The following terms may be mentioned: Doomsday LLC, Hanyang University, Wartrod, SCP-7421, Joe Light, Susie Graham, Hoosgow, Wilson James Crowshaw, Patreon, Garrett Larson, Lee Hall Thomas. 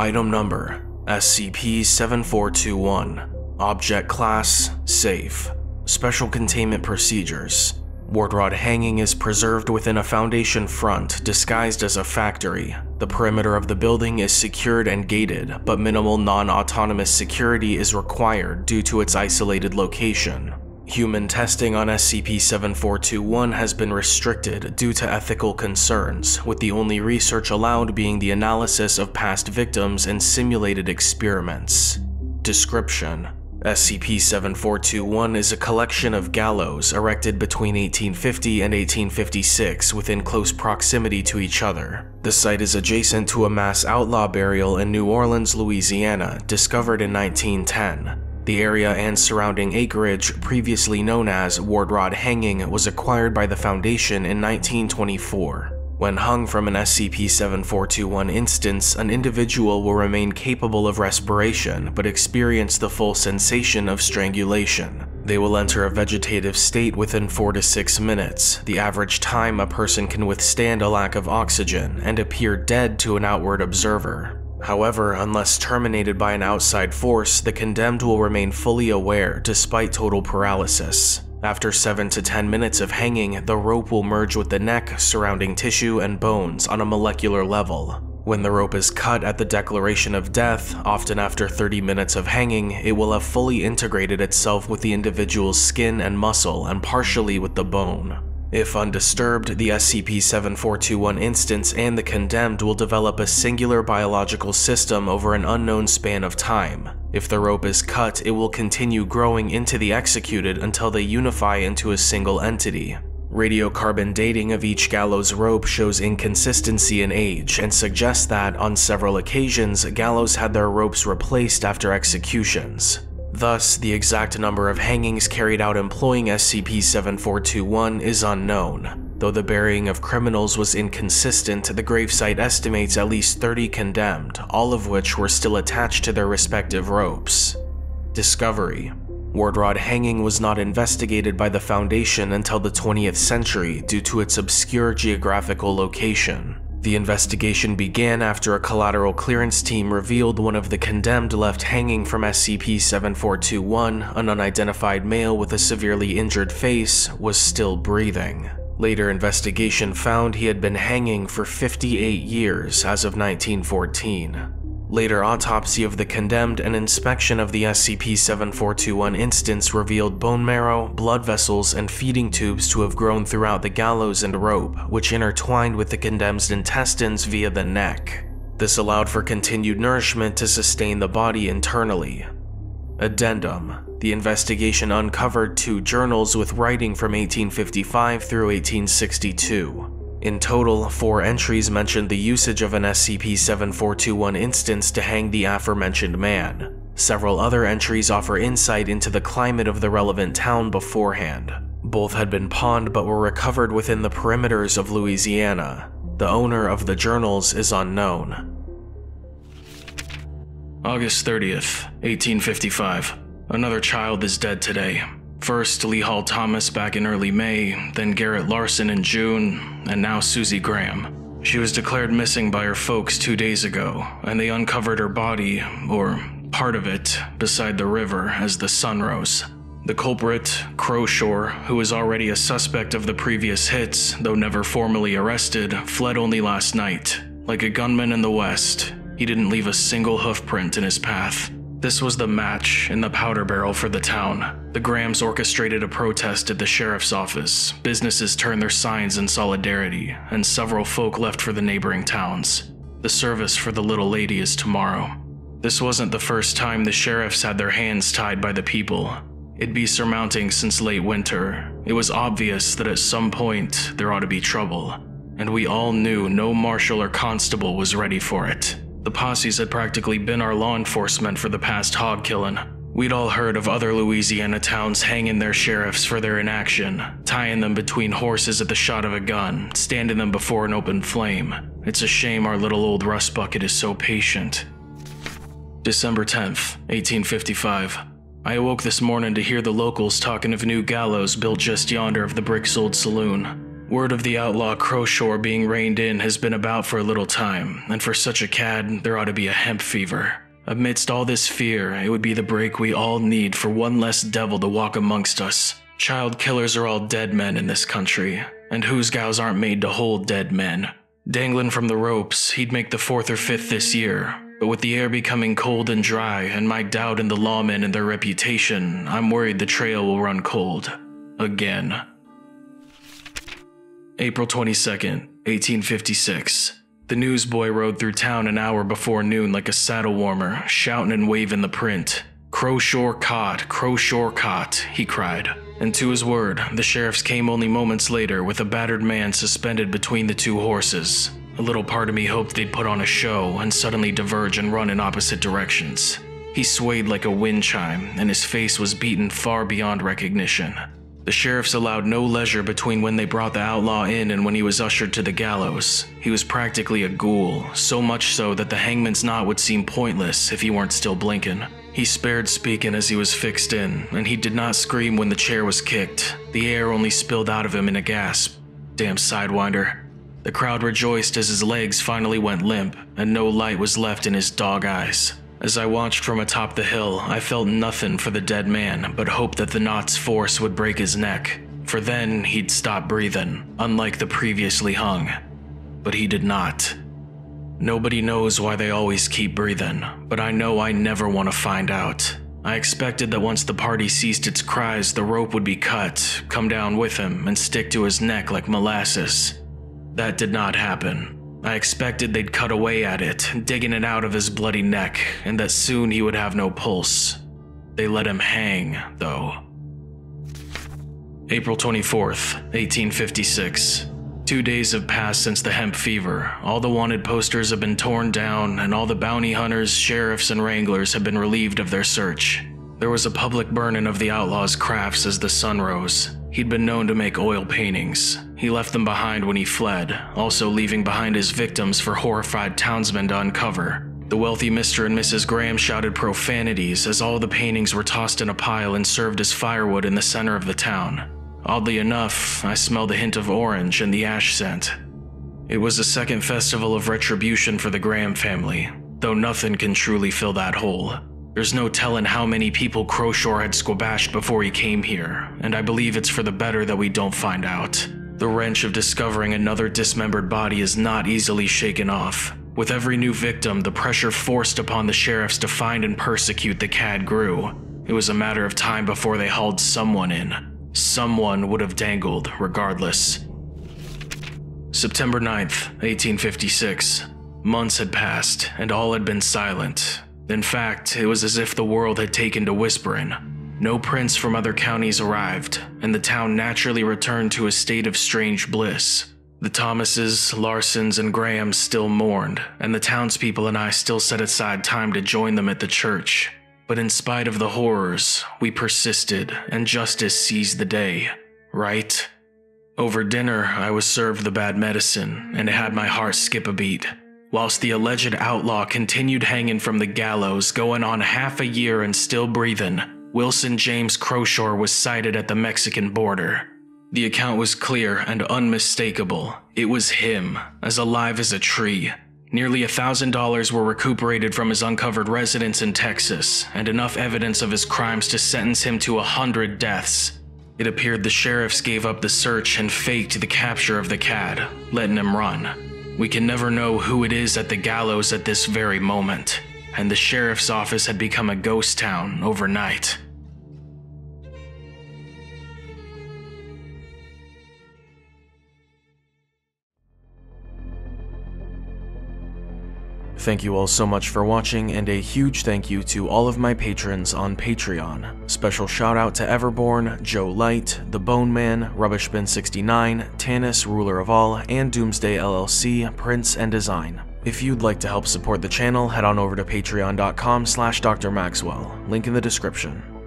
Item Number: SCP-7421. Object Class: Safe. Special Containment Procedures: Wartrod Hanging is preserved within a foundation front disguised as a factory. The perimeter of the building is secured and gated, but minimal non-autonomous security is required due to its isolated location. Human testing on SCP-7421 has been restricted due to ethical concerns, with the only research allowed being the analysis of past victims and simulated experiments. Description: SCP-7421 is a collection of gallows erected between 1850 and 1856 within close proximity to each other. The site is adjacent to a mass outlaw burial in New Orleans, Louisiana, discovered in 1910. The area and surrounding acreage, previously known as Wartrod Hanging, was acquired by the Foundation in 1924. When hung from an SCP-7421 instance, an individual will remain capable of respiration but experience the full sensation of strangulation. They will enter a vegetative state within 4 to 6 minutes, the average time a person can withstand a lack of oxygen, and appear dead to an outward observer. However, unless terminated by an outside force, the condemned will remain fully aware despite total paralysis. After 7 to 10 minutes of hanging, the rope will merge with the neck, surrounding tissue, and bones on a molecular level. When the rope is cut at the declaration of death, often after 30 minutes of hanging, it will have fully integrated itself with the individual's skin and muscle, and partially with the bone. If undisturbed, the SCP-7421 instance and the condemned will develop a singular biological system over an unknown span of time. If the rope is cut, it will continue growing into the executed until they unify into a single entity. Radiocarbon dating of each gallows rope shows inconsistency in age and suggests that, on several occasions, gallows had their ropes replaced after executions. Thus, the exact number of hangings carried out employing SCP-7421 is unknown. Though the burying of criminals was inconsistent, the gravesite estimates at least 30 condemned, all of which were still attached to their respective ropes. Discovery: Wartrod Hanging was not investigated by the Foundation until the 20th century due to its obscure geographical location. The investigation began after a collateral clearance team revealed one of the condemned left hanging from SCP-7421, an unidentified male with a severely injured face, was still breathing. Later investigation found he had been hanging for 58 years as of 1914. Later autopsy of the condemned and inspection of the SCP-7421 instance revealed bone marrow, blood vessels, and feeding tubes to have grown throughout the gallows and rope, which intertwined with the condemned's intestines via the neck. This allowed for continued nourishment to sustain the body internally. Addendum: the investigation uncovered 2 journals with writing from 1855 through 1862. In total, 4 entries mentioned the usage of an SCP-7421 instance to hang the aforementioned man. Several other entries offer insight into the climate of the relevant town beforehand. Both had been pawned but were recovered within the perimeters of Louisiana. The owner of the journals is unknown. August 30th, 1855. Another child is dead today. First, Lee Hall Thomas back in early May, then Garrett Larson in June, and now Susie Graham. She was declared missing by her folks 2 days ago, and they uncovered her body, or part of it, beside the river as the sun rose. The culprit, Crowshaw, who was already a suspect of the previous hits, though never formally arrested, fled only last night. Like a gunman in the West, he didn't leave a single hoofprint in his path. This was the match in the powder barrel for the town. The Grahams orchestrated a protest at the sheriff's office, businesses turned their signs in solidarity, and several folk left for the neighboring towns. The service for the little lady is tomorrow. This wasn't the first time the sheriffs had their hands tied by the people. It'd be surmounting since late winter. It was obvious that at some point there ought to be trouble, and we all knew no marshal or constable was ready for it. The posses had practically been our law enforcement for the past hog killing. We'd all heard of other Louisiana towns hanging their sheriffs for their inaction, tying them between horses at the shot of a gun, standing them before an open flame. It's a shame our little old rust bucket is so patient. December 10th, 1855. I awoke this morning to hear the locals talking of new gallows built just yonder of the brick-sold saloon. Word of the outlaw Crowshaw being reined in has been about for a little time, and for such a cad, there ought to be a hemp fever. Amidst all this fear, it would be the break we all need for one less devil to walk amongst us. Child killers are all dead men in this country, and Hoosgows aren't made to hold dead men. Dangling from the ropes, he'd make the 4th or 5th this year, but with the air becoming cold and dry and my doubt in the lawmen and their reputation, I'm worried the trail will run cold. Again. April 22nd, 1856. The newsboy rode through town an hour before noon like a saddle warmer, shouting and waving the print. "Crowshaw caught, Crowshaw caught," he cried. And to his word, the sheriffs came only moments later with a battered man suspended between the two horses. A little part of me hoped they'd put on a show and suddenly diverge and run in opposite directions. He swayed like a wind chime, and his face was beaten far beyond recognition. The sheriffs allowed no leisure between when they brought the outlaw in and when he was ushered to the gallows. He was practically a ghoul, so much so that the hangman's knot would seem pointless if he weren't still blinking. He spared speaking as he was fixed in, and he did not scream when the chair was kicked. The air only spilled out of him in a gasp. Damn sidewinder. The crowd rejoiced as his legs finally went limp, and no light was left in his dog eyes. As I watched from atop the hill, I felt nothing for the dead man, but hoped that the knot's force would break his neck, for then he'd stop breathing, unlike the previously hung. But he did not. Nobody knows why they always keep breathing, but I know I never want to find out. I expected that once the party ceased its cries, the rope would be cut, come down with him, and stick to his neck like molasses. That did not happen. I expected they'd cut away at it, digging it out of his bloody neck, and that soon he would have no pulse. They let him hang, though. April 24th, 1856. 2 days have passed since the hemp fever. All the wanted posters have been torn down, and all the bounty hunters, sheriffs, and wranglers have been relieved of their search. There was a public burning of the outlaw's crafts as the sun rose. He'd been known to make oil paintings. He left them behind when he fled, also leaving behind his victims for horrified townsmen to uncover. The wealthy Mr. and Mrs. Graham shouted profanities as all the paintings were tossed in a pile and served as firewood in the center of the town. Oddly enough, I smelled a hint of orange and the ash scent. It was a second festival of retribution for the Graham family, though nothing can truly fill that hole. There's no telling how many people Crowshaw had squabashed before he came here, and I believe it's for the better that we don't find out. The wrench of discovering another dismembered body is not easily shaken off. With every new victim, the pressure forced upon the sheriffs to find and persecute the cad grew. It was a matter of time before they hauled someone in. Someone would have dangled, regardless. September 9th, 1856. Months had passed, and all had been silent. In fact, it was as if the world had taken to whispering. No prints from other counties arrived, and the town naturally returned to a state of strange bliss. The Thomases, Larsons, and Grahams still mourned, and the townspeople and I still set aside time to join them at the church. But in spite of the horrors, we persisted, and justice seized the day, right? Over dinner, I was served the bad medicine, and it had my heart skip a beat. Whilst the alleged outlaw continued hanging from the gallows, going on half a year and still breathing, Wilson James Crowshaw was sighted at the Mexican border. The account was clear and unmistakable. It was him, as alive as a tree. Nearly $1,000 were recuperated from his uncovered residence in Texas, and enough evidence of his crimes to sentence him to 100 deaths. It appeared the sheriffs gave up the search and faked the capture of the cad, letting him run. We can never know who it is at the gallows at this very moment, and the sheriff's office had become a ghost town overnight. Thank you all so much for watching, and a huge thank you to all of my patrons on Patreon. Special shout out to Everborn, Joe Light, The Bone Man, Rubbishbin69, Tanis, Ruler of All, and Doomsday LLC, Prince and Design. If you'd like to help support the channel, head on over to patreon.com/drmaxwell, link in the description.